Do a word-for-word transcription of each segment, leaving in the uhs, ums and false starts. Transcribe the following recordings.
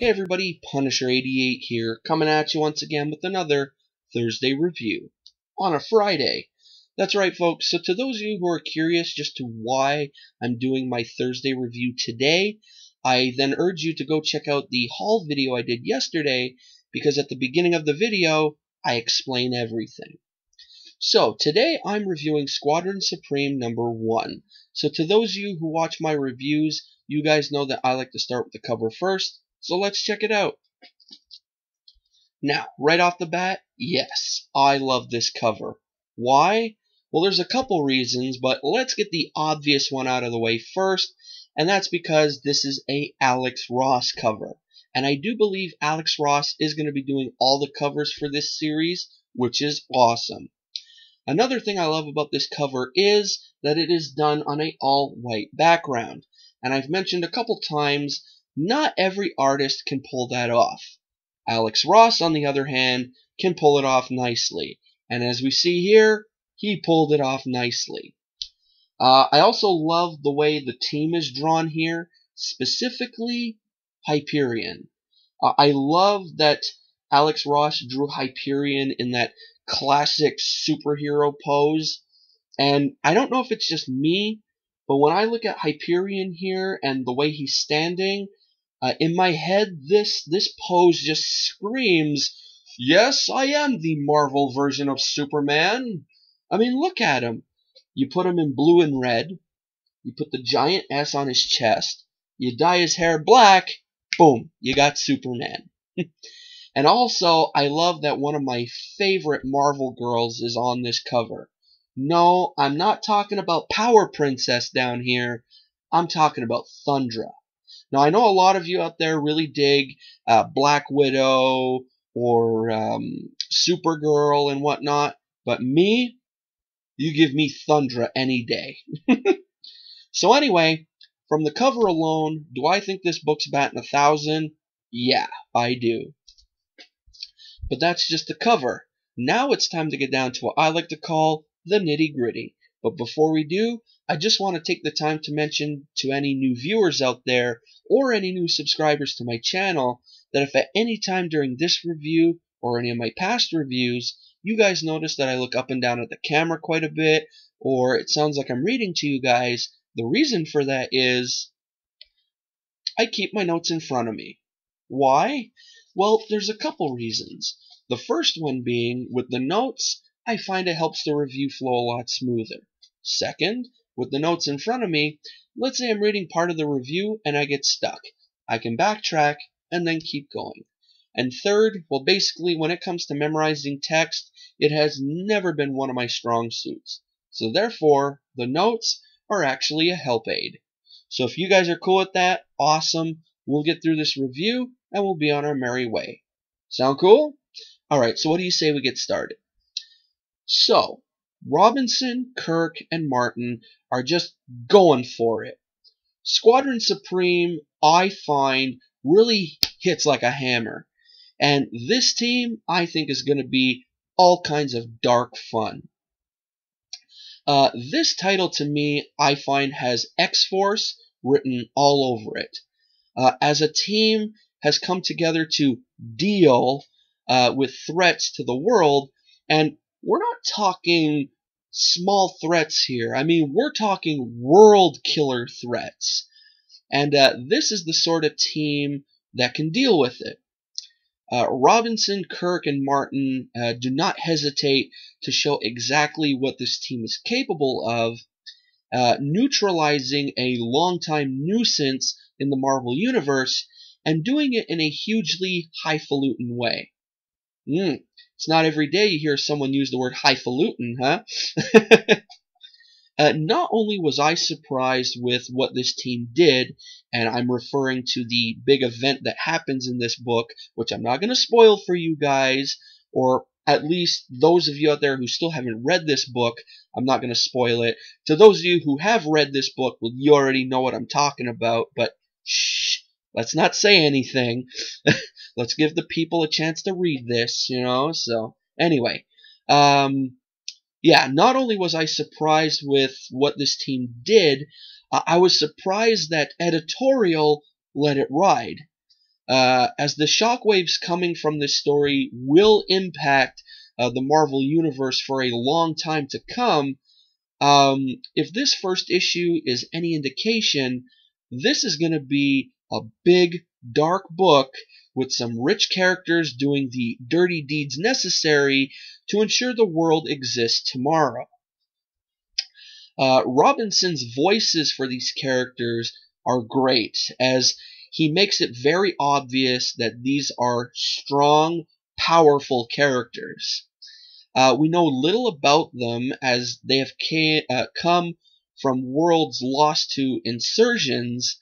Hey everybody, Punisher eighty-eight here, coming at you once again with another Thursday review on a Friday. That's right folks, so to those of you who are curious just to why I'm doing my Thursday review today, I then urge you to go check out the haul video I did yesterday, because at the beginning of the video, I explain everything. So, today I'm reviewing Squadron Supreme number one. So to those of you who watch my reviews, you guys know that I like to start with the cover first, so let's check it out. Now, right off the bat, yes, I love this cover. Why? Well, there's a couple reasons, but let's get the obvious one out of the way first, and that's because this is a Alex Ross cover. And I do believe Alex Ross is going to be doing all the covers for this series, which is awesome. Another thing I love about this cover is that it is done on an all-white background. And I've mentioned a couple times, not every artist can pull that off. Alex Ross, on the other hand, can pull it off nicely. And as we see here, he pulled it off nicely. Uh, I also love the way the team is drawn here, specifically Hyperion. Uh, I love that Alex Ross drew Hyperion in that classic superhero pose. And I don't know if it's just me, but when I look at Hyperion here and the way he's standing, uh, in my head, this, this pose just screams, yes, I am the Marvel version of Superman. I mean, look at him. You put him in blue and red. You put the giant S on his chest. You dye his hair black. Boom, you got Superman. And also, I love that one of my favorite Marvel girls is on this cover. No, I'm not talking about Power Princess down here. I'm talking about Thundra. Now, I know a lot of you out there really dig uh, Black Widow or um, Supergirl and whatnot. But me, you give me Thundra any day. So anyway, from the cover alone, do I think this book's batting a thousand? Yeah, I do. But that's just the cover. Now it's time to get down to what I like to call the nitty-gritty. But before we do, I just want to take the time to mention to any new viewers out there or any new subscribers to my channel that if at any time during this review or any of my past reviews you guys notice that I look up and down at the camera quite a bit or it sounds like I'm reading to you guys, the reason for that is I keep my notes in front of me. Why? Well, there's a couple reasons. The first one being, with the notes, I find it helps the review flow a lot smoother. Second, with the notes in front of me, let's say I'm reading part of the review and I get stuck. I can backtrack and then keep going. And third, well basically when it comes to memorizing text, it has never been one of my strong suits. So therefore, the notes are actually a help aid. So if you guys are cool with that, awesome. We'll get through this review and we'll be on our merry way. Sound cool? Alright, so what do you say we get started? So, Robinson, Kirk, and Martin are just going for it. Squadron Supreme, I find, really hits like a hammer. And this team, I think, is going to be all kinds of dark fun. Uh, this title, to me, I find has X-Force written all over it. Uh, as a team has come together to deal uh, with threats to the world, and we're not talking small threats here. I mean, we're talking world killer threats. And uh, this is the sort of team that can deal with it. Uh, Robinson, Kirk, and Martin uh, do not hesitate to show exactly what this team is capable of, uh, neutralizing a longtime nuisance in the Marvel Universe, and doing it in a hugely highfalutin way. Mm. It's not every day you hear someone use the word highfalutin, huh? uh, not only was I surprised with what this team did, and I'm referring to the big event that happens in this book, which I'm not going to spoil for you guys, or at least those of you out there who still haven't read this book, I'm not going to spoil it. To those of you who have read this book, well, you already know what I'm talking about, but shh, let's not say anything. Let's give the people a chance to read this, you know, so anyway. Um, yeah, not only was I surprised with what this team did, uh, I was surprised that editorial let it ride. uh, as the shockwaves coming from this story will impact uh, the Marvel Universe for a long time to come. Um, if this first issue is any indication, this is going to be a big, dark book with some rich characters doing the dirty deeds necessary to ensure the world exists tomorrow. Uh, Robinson's voices for these characters are great, as he makes it very obvious that these are strong, powerful characters. Uh, we know little about them, as they have ca uh, come from worlds lost to insurgents,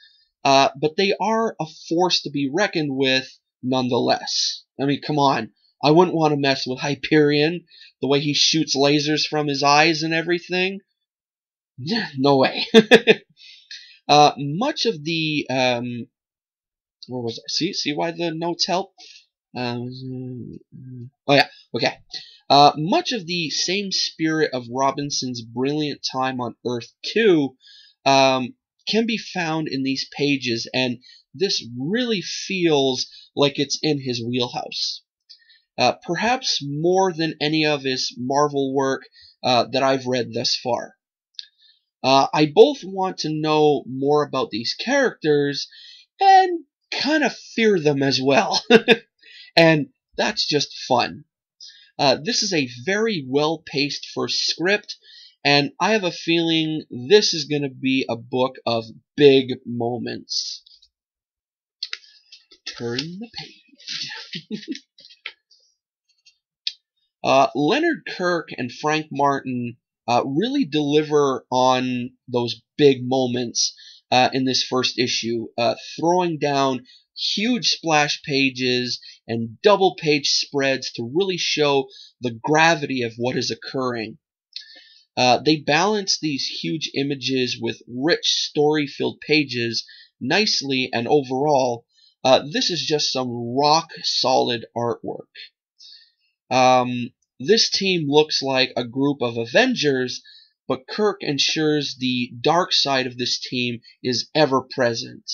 uh, but they are a force to be reckoned with nonetheless. I mean, come on. I wouldn't want to mess with Hyperion, the way he shoots lasers from his eyes and everything. No way. uh, much of the... Um, where was I? See, see why the notes help? Um, oh, yeah. Okay. Uh, much of the same spirit of Robinson's brilliant time on Earth two um, can be found in these pages, and this really feels like it's in his wheelhouse. Uh, perhaps more than any of his Marvel work uh, that I've read thus far. Uh, I both want to know more about these characters and kind of fear them as well. And that's just fun. Uh, this is a very well-paced first script, and I have a feeling this is going to be a book of big moments. Turn the page. uh, Leonard Kirk and Frank Martin uh, really deliver on those big moments uh, in this first issue, uh, throwing down huge splash pages and double page spreads to really show the gravity of what is occurring. Uh, they balance these huge images with rich story-filled pages nicely, and overall, uh, this is just some rock-solid artwork. Um, this team looks like a group of Avengers, but Kirk ensures the dark side of this team is ever-present.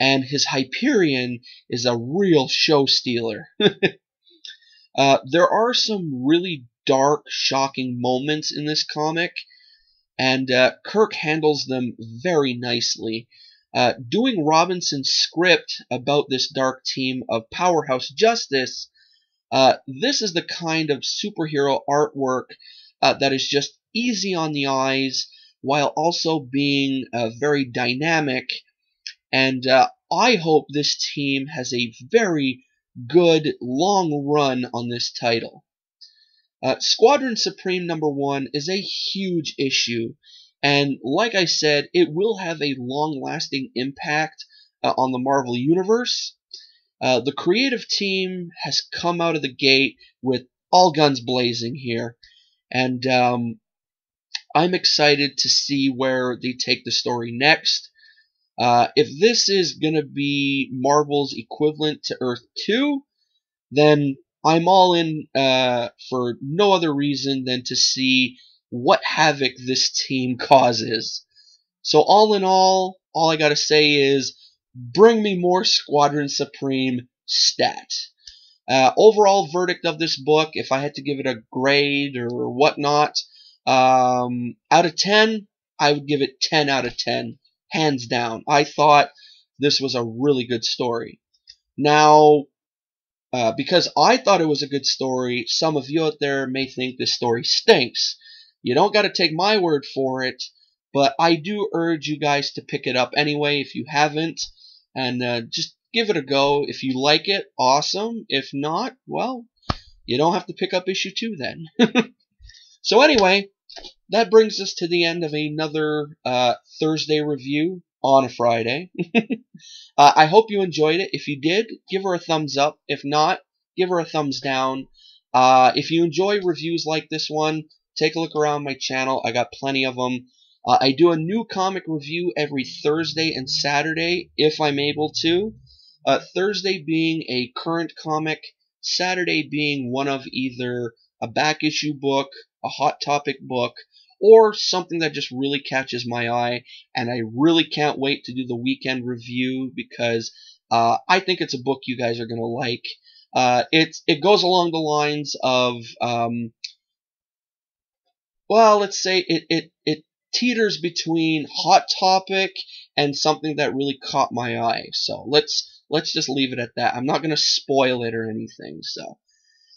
And his Hyperion is a real show-stealer. uh, there are some really dark, shocking moments in this comic, and uh, Kirk handles them very nicely. Uh, doing Robinson's script about this dark team of powerhouse justice, uh, this is the kind of superhero artwork uh, that is just easy on the eyes, while also being uh, very dynamic. And uh, I hope this team has a very good long run on this title. Uh, Squadron Supreme number one is a huge issue. And like I said, it will have a long-lasting impact uh, on the Marvel Universe. Uh, the creative team has come out of the gate with all guns blazing here. And um, I'm excited to see where they take the story next. Uh, if this is going to be Marvel's equivalent to Earth two, then I'm all in uh, for no other reason than to see what havoc this team causes. So all in all, all I got to say is, bring me more Squadron Supreme stat. Uh, overall verdict of this book, if I had to give it a grade or whatnot, um, out of ten, I would give it ten out of ten. Hands down. I thought this was a really good story. Now, uh, because I thought it was a good story, some of you out there may think this story stinks. You don't got to take my word for it, but I do urge you guys to pick it up anyway if you haven't, and uh, just give it a go. If you like it, awesome. If not, well, you don't have to pick up issue two then. So anyway, that brings us to the end of another uh, Thursday review on a Friday. uh, I hope you enjoyed it. If you did, give her a thumbs up. If not, give her a thumbs down. Uh, if you enjoy reviews like this one, take a look around my channel. I got plenty of them. Uh, I do a new comic review every Thursday and Saturday, if I'm able to. Uh, Thursday being a current comic, Saturday being one of either a back issue book, a hot topic book, or something that just really catches my eye, and I really can't wait to do the weekend review because Uh, I think it's a book you guys are going to like. Uh, it, it goes along the lines of, um, well, let's say it, it, it teeters between hot topic and something that really caught my eye. So let's, let's just leave it at that. I'm not going to spoil it or anything. So,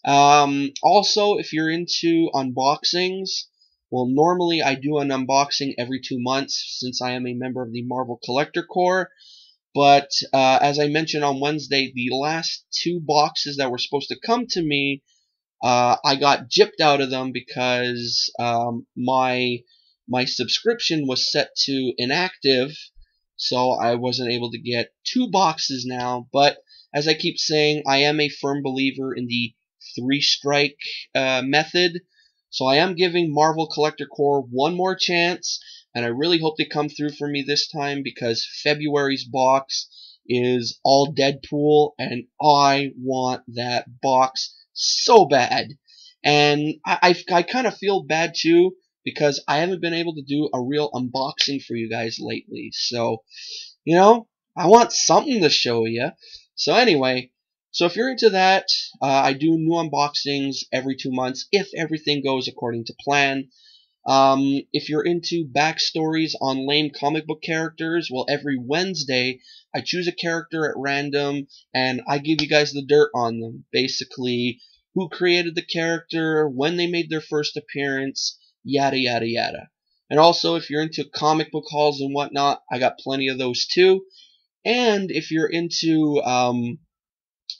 um, also, if you're into unboxings, well, normally I do an unboxing every two months since I am a member of the Marvel Collector Corps. But uh, as I mentioned on Wednesday, the last two boxes that were supposed to come to me, uh, I got gypped out of them because um, my my subscription was set to inactive, so I wasn't able to get two boxes now. But as I keep saying, I am a firm believer in the three-strike uh, method, so I am giving Marvel Collector Corps one more chance. And I really hope they come through for me this time, because February's box is all Deadpool, and I want that box so bad. And I, I, I kind of feel bad, too, because I haven't been able to do a real unboxing for you guys lately. So, you know, I want something to show you. So anyway, so if you're into that, uh, I do new unboxings every two months, if everything goes according to plan. Um, if you're into backstories on lame comic book characters, well, every Wednesday I choose a character at random and I give you guys the dirt on them. Basically, who created the character, when they made their first appearance, yada, yada, yada. And also, if you're into comic book hauls and whatnot, I got plenty of those too. And if you're into um,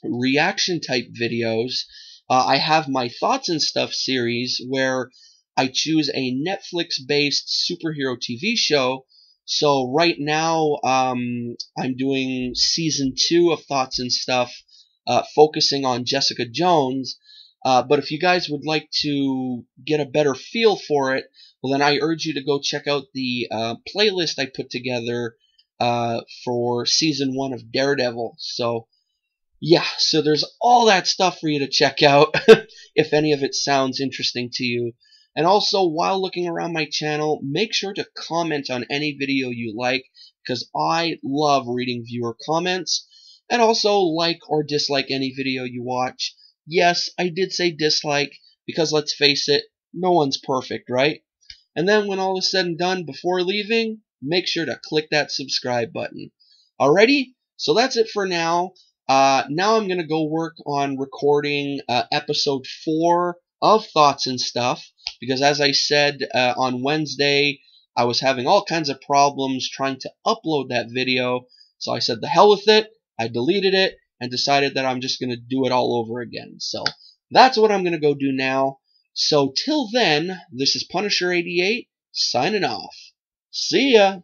reaction type videos, uh, I have my Thoughts and Stuff series where I choose a Netflix-based superhero T V show. So right now um, I'm doing season two of Thoughts and Stuff, uh, focusing on Jessica Jones. Uh, but if you guys would like to get a better feel for it, well, then I urge you to go check out the uh, playlist I put together uh, for season one of Daredevil. So yeah, so there's all that stuff for you to check out if any of it sounds interesting to you. And also, while looking around my channel, make sure to comment on any video you like, because I love reading viewer comments. And also, like or dislike any video you watch. Yes, I did say dislike, because let's face it, no one's perfect, right? And then when all is said and done, before leaving, make sure to click that subscribe button. Alrighty, so that's it for now. Uh, now I'm going to go work on recording uh, episode four of Thoughts and Stuff, because as I said uh, on Wednesday, I was having all kinds of problems trying to upload that video, so I said the hell with it, I deleted it, and decided that I'm just going to do it all over again. So that's what I'm going to go do now. So till then, this is Punisher eighty-eight, signing off. See ya!